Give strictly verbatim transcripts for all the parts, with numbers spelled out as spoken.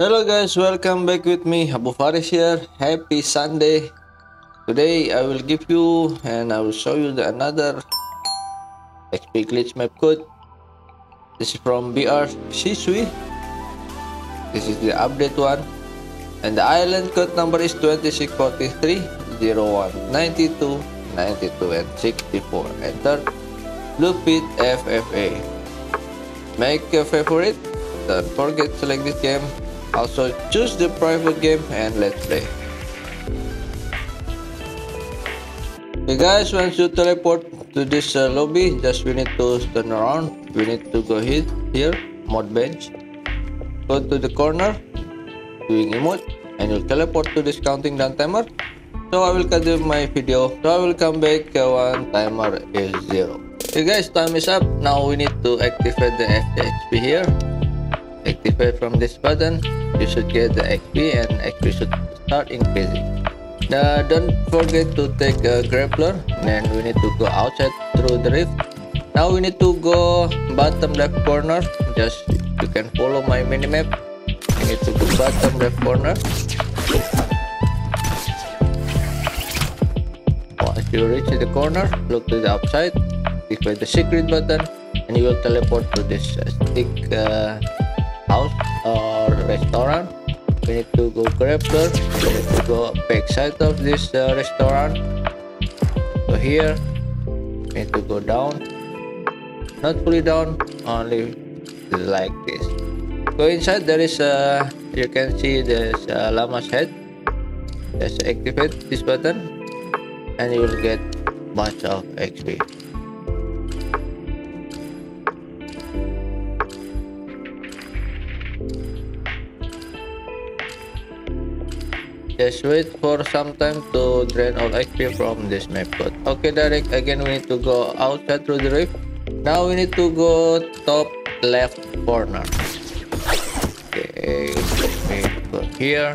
Hello guys, welcome back with me, Abu Farish here. Happy Sunday. Today I will give you and I will show you the another X P glitch map code. This is from BRCSui. This is the update one, and the island code number is twenty-six forty-three, zero one, ninety-two, ninety-two and sixty-four. Enter Blue Pit F F A. Make a favorite. Don't forget to select this game. Also choose the private game and let's play. Okay guys, once you teleport to this uh, lobby, just we need to turn around. We need to go hit here, mod bench. Go to the corner, doing emote, and you'll teleport to this counting down timer. So I will continue my video. So I will come back uh, when timer is zero. Okay guys, time is up. Now we need to activate the H P here. Activate from this button, you should get the X P and X P should start increasing. Now don't forget to take a grappler, and we need to go outside through the rift. Now we need to go bottom left corner. Just you can follow my minimap. You need to go bottom left corner. Once you reach the corner, look to the upside, activate the secret button, and you will teleport to this uh, stick uh, house or restaurant. We need to go grab there. We need to go backside of this uh, restaurant. So here we need to go down, not fully down, only like this. Go inside. There is a uh, you can see this uh, llama's head. Just activate this button and you will get much of X P. Just wait for some time to drain all X P from this map code. Okay, direct again. We need to go outside through the rift. Now we need to go top left corner. Okay, let me go here,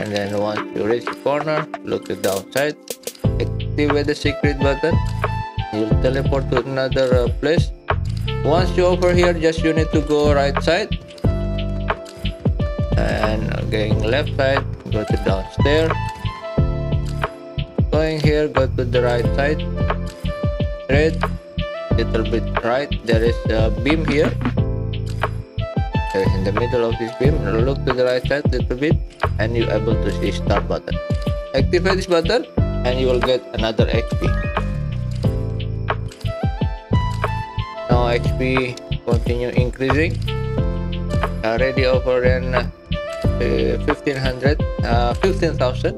and then once you reach the corner, look at the outside. Activate the secret button. You'll teleport to another uh, place. Once you over here, just you need to go right side, and going left side. Go to downstairs, going here, go to the right side, straight, little bit right. There is a beam here. There is in the middle of this beam. Look to the right side little bit and you're able to see start button. Activate this button and you will get another X P. Now X P continue increasing. Already over and Uh, fifteen hundred, uh, fifteen thousand.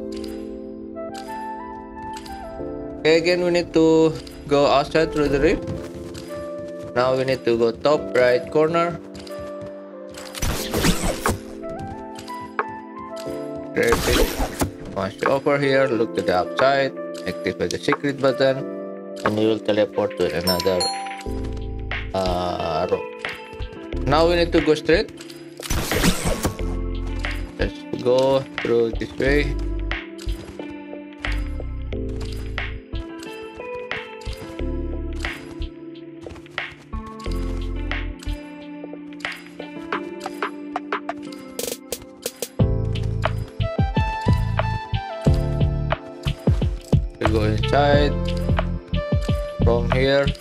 Okay, again we need to go outside through the rift. Now we need to go top right corner. Grab it. Once you over here, look to the outside, activate the secret button, and you will teleport to another uh, row. Now we need to go straight. Go through this way. We go inside from here. You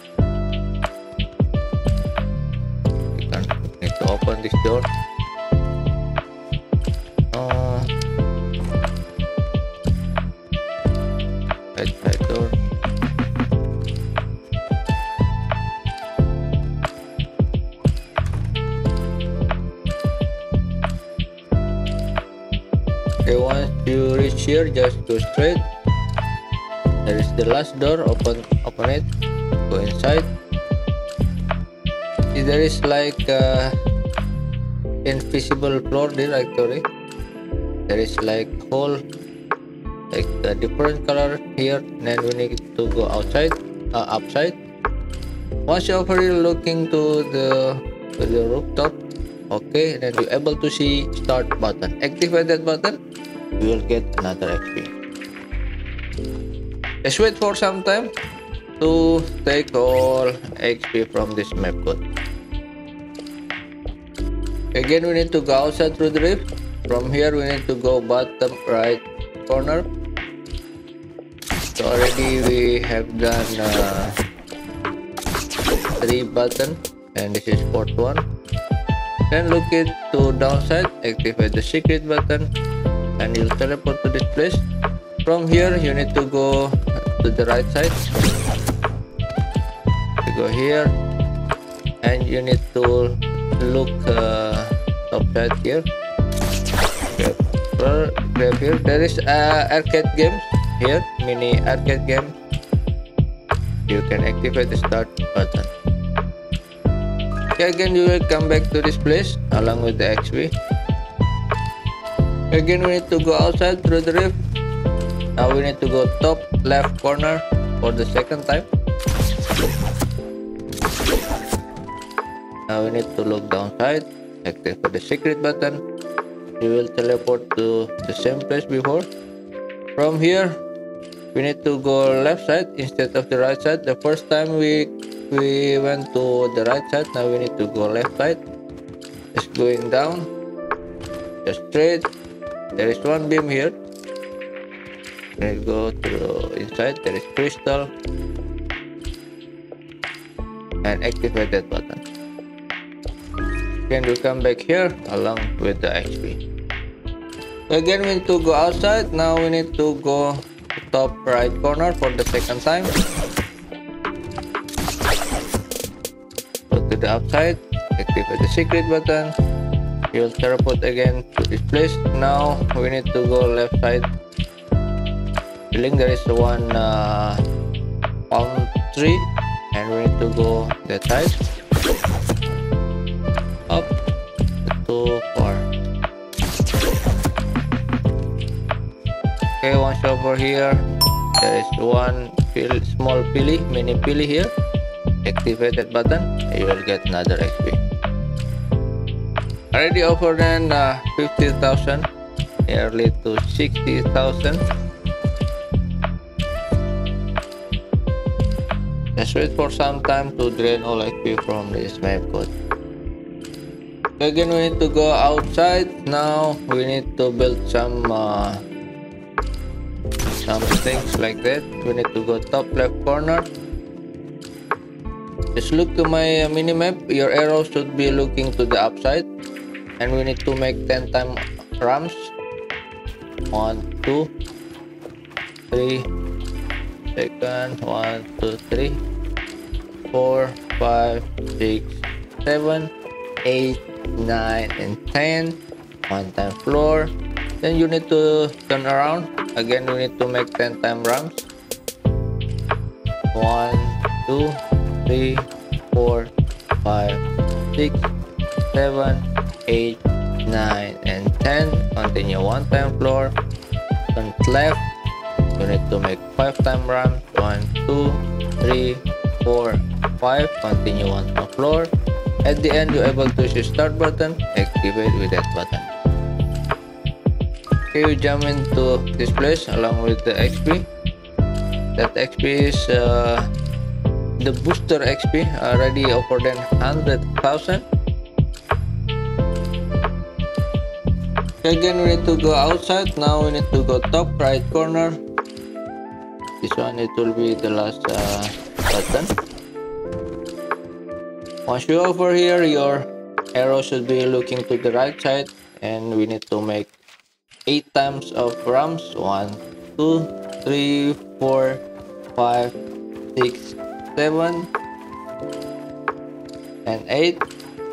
can need to open this door. Once you reach here, just go straight. There is the last door. Open, open it. Go inside. See, there is like uh, invisible floor directory. There is like hole, like the different color here. Then we need to go outside, uh, upside. Once you over here, looking to the to the rooftop. Okay, then you're able to see start button. Activate that button. You will get another X P. Just wait for some time to take all X P from this map code. Again, we need to go outside through the rift. From here we need to go bottom right corner. So already we have done uh, three button, and this is fourth one. Then look it to downside, activate the secret button, and you'll teleport to this place. From here you need to go to the right side. You go here, and you need to look uh, top right here. Grab here. There is uh, arcade games here, mini arcade game. You can activate the start button. Okay, again you will come back to this place along with the X P. Again we need to go outside through the rift. Now we need to go top left corner for the second time. Now we need to look downside, activate the secret button. You will teleport to the same place before. From here we need to go left side instead of the right side. The first time we we went to the right side. Now we need to go left side. It's going down, just straight. There is one beam here. Let's go to the inside. There is crystal, and activate that button. Then we come back here along with the X P. Again we need to go outside. Now we need to go top right corner for the second time. Go to the upside, activate the secret button. You will teleport again to this place. Now we need to go left side. Feeling there is one uh, palm tree, and we need to go that side. Up to four. Okay, once over here, there is one pill, small pili, mini pili here. Activate that button, you will get another X P. Already over then uh, fifty thousand, nearly to sixty thousand. Let's wait for some time to drain all X P from this map code. Again we need to go outside. Now we need to build some uh, some things like that. We need to go top left corner. Just look to my uh, minimap. Your arrow should be looking to the upside, and we need to make ten time ramps. One two three second, one two three four five six seven eight nine and ten, one time floor. Then you need to turn around again. You need to make ten time ramps. One two three four five six seven eight nine and ten. Continue one time floor. Turn left. You need to make five time ramps. One two three four five. Continue one time floor. At the end, you're able to use start button. Activate with that button. Okay, you jump into this place along with the X P. That X P is uh, the booster X P, already over than one hundred thousand. Again, we need to go outside. Now we need to go top right corner. This one, it will be the last uh, button. Once you're over here, your arrow should be looking to the right side, and we need to make eight times of ramps. one two three four five six seven and eight.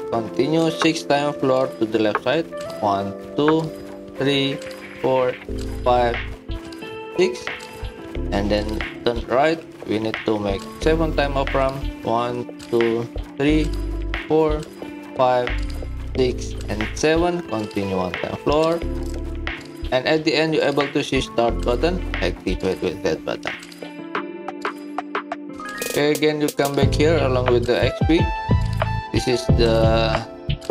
Continue six time floor to the left side. One two three four five six, and then turn right. We need to make seven time of ramp. One two three four five six and seven. Continue one time floor, and at the end you're able to see start button. Activate with that button. Okay, again you come back here along with the X P. This is the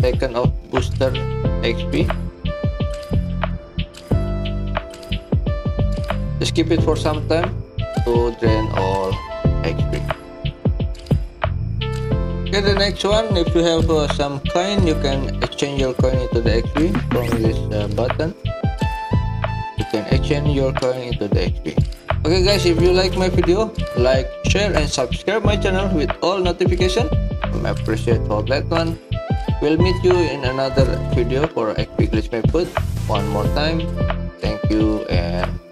second of booster X P. Just keep it for some time to drain all X P. Okay, the next one, if you have uh, some coin, you can exchange your coin into the X P from this uh, button. You can exchange your coin into the X P. Okay guys, if you like my video, like, share and subscribe my channel with all notifications. I appreciate for that one. We'll meet you in another video for X P glitch method. One more time, thank you and